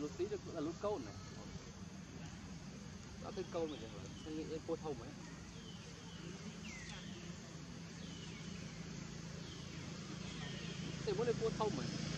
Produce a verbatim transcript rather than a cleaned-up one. lút tí cũng là lút câu này. Đó cái câu mà mình nghĩ cái cô thông ấy. Thì muốn cái cô thông mà.